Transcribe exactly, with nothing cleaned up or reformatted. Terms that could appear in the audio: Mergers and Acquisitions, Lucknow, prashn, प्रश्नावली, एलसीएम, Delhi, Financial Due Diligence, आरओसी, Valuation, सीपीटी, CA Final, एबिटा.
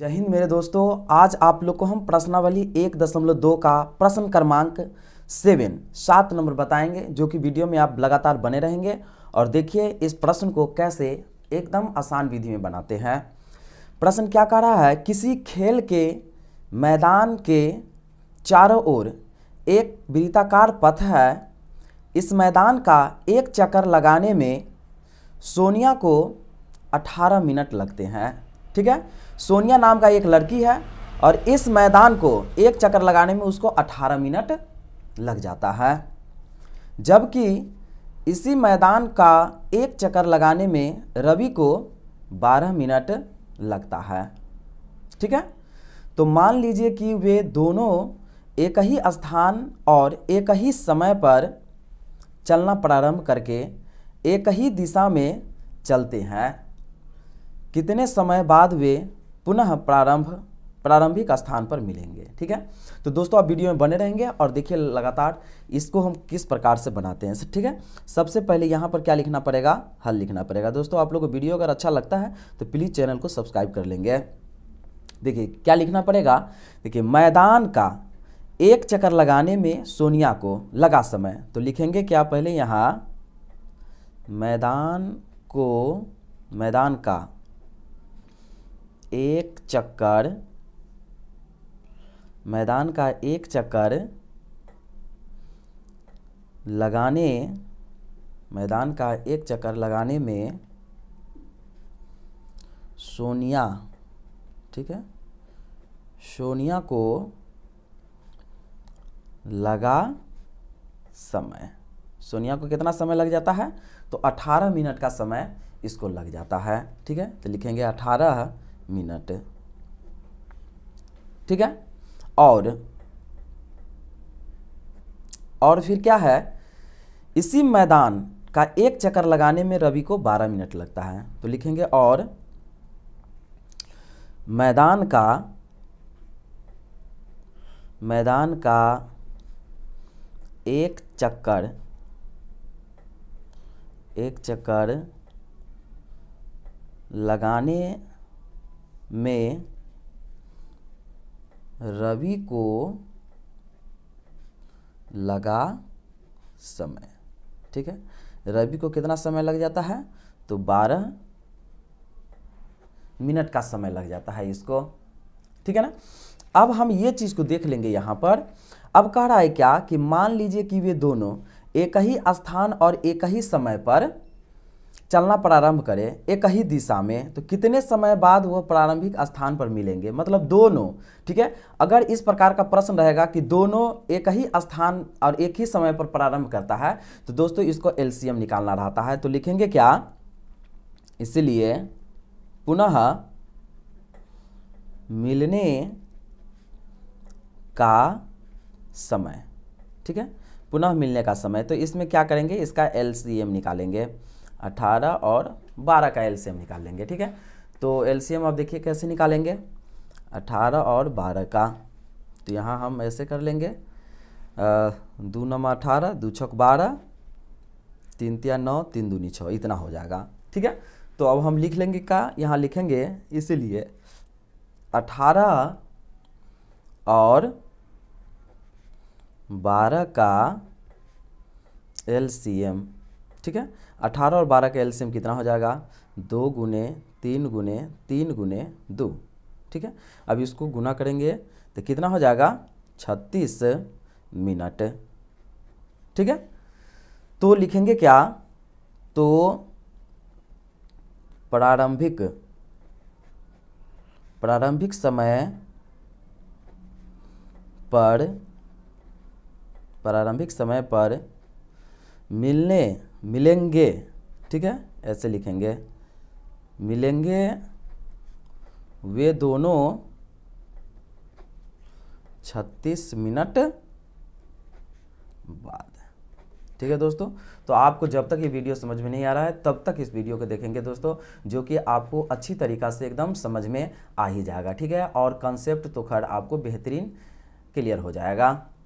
जय हिंद मेरे दोस्तों, आज आप लोग को हम प्रश्नावली एक दशमलव दो का प्रश्न क्रमांक सेवन सात नंबर बताएंगे, जो कि वीडियो में आप लगातार बने रहेंगे और देखिए इस प्रश्न को कैसे एकदम आसान विधि में बनाते हैं। प्रश्न क्या कह रहा है, किसी खेल के मैदान के चारों ओर एक वृत्ताकार पथ है। इस मैदान का एक चक्कर लगाने में सोनिया को अठारह मिनट लगते हैं। ठीक है, सोनिया नाम का एक लड़की है और इस मैदान को एक चक्कर लगाने में उसको अठारह मिनट लग जाता है, जबकि इसी मैदान का एक चक्कर लगाने में रवि को बारह मिनट लगता है। ठीक है, तो मान लीजिए कि वे दोनों एक ही स्थान और एक ही समय पर चलना प्रारंभ करके एक ही दिशा में चलते हैं। कितने समय बाद वे पुनः प्रारंभ प्रारंभिक स्थान पर मिलेंगे। ठीक है, तो दोस्तों आप वीडियो में बने रहेंगे और देखिए लगातार इसको हम किस प्रकार से बनाते हैं। ठीक है, सबसे पहले यहाँ पर क्या लिखना पड़ेगा, हल लिखना पड़ेगा। दोस्तों आप लोग को वीडियो अगर अच्छा लगता है तो प्लीज़ चैनल को सब्सक्राइब कर लेंगे। देखिए क्या लिखना पड़ेगा, देखिए मैदान का एक चक्कर लगाने में सोनिया को लगा समय, तो लिखेंगे क्या पहले यहाँ, मैदान को मैदान का एक चक्कर मैदान का एक चक्कर लगाने मैदान का एक चक्कर लगाने में सोनिया, ठीक है, सोनिया को लगा समय, सोनिया को कितना समय लग जाता है, तो अठारह मिनट का समय इसको लग जाता है। ठीक है, तो लिखेंगे अठारह मिनट। ठीक है, और और फिर क्या है, इसी मैदान का एक चक्कर लगाने में रवि को बारह मिनट लगता है, तो लिखेंगे और मैदान का मैदान का एक चक्कर एक चक्कर लगाने में रवि को लगा समय। ठीक है, रवि को कितना समय लग जाता है, तो बारह मिनट का समय लग जाता है इसको। ठीक है ना, अब हम ये चीज़ को देख लेंगे यहाँ पर। अब कह रहा है क्या कि मान लीजिए कि वे दोनों एक ही स्थान और एक ही समय पर चलना प्रारंभ करें एक ही दिशा में, तो कितने समय बाद वह प्रारंभिक स्थान पर मिलेंगे, मतलब दोनों। ठीक है, अगर इस प्रकार का प्रश्न रहेगा कि दोनों एक ही स्थान और एक ही समय पर प्रारंभ करता है, तो दोस्तों इसको एलसीएम निकालना रहता है, तो लिखेंगे क्या, इसलिए पुनः मिलने का समय। ठीक है, पुनः मिलने का समय, तो इसमें क्या करेंगे, इसका एलसीएम निकालेंगे, अठारह और बारह का एलसीएम निकालेंगे। ठीक है, तो एलसीएम आप देखिए कैसे निकालेंगे, अठारह और बारह का, तो यहाँ हम ऐसे कर लेंगे, दो नंबर अठारह, दो छक बारह, तीन तिया नौ, तीन दूनी छः, इतना हो जाएगा। ठीक है, तो अब हम लिख लेंगे का, यहाँ लिखेंगे इसीलिए अठारह और बारह का एलसीएम। ठीक है, अठारह और बारह का एलसीएम कितना हो जाएगा, दो गुने तीन गुने तीन गुने दो। ठीक है, अब इसको गुना करेंगे तो कितना हो जाएगा, छत्तीस मिनट। ठीक है, तो लिखेंगे क्या, तो प्रारंभिक प्रारंभिक समय पर प्रारंभिक समय पर मिलने मिलेंगे। ठीक है, ऐसे लिखेंगे, मिलेंगे वे दोनों छत्तीस मिनट बाद। ठीक है दोस्तों, तो आपको जब तक ये वीडियो समझ में नहीं आ रहा है तब तक इस वीडियो को देखेंगे दोस्तों, जो कि आपको अच्छी तरीक़ा से एकदम समझ में आ ही जाएगा। ठीक है, और कंसेप्ट तो खैर आपको बेहतरीन क्लियर हो जाएगा।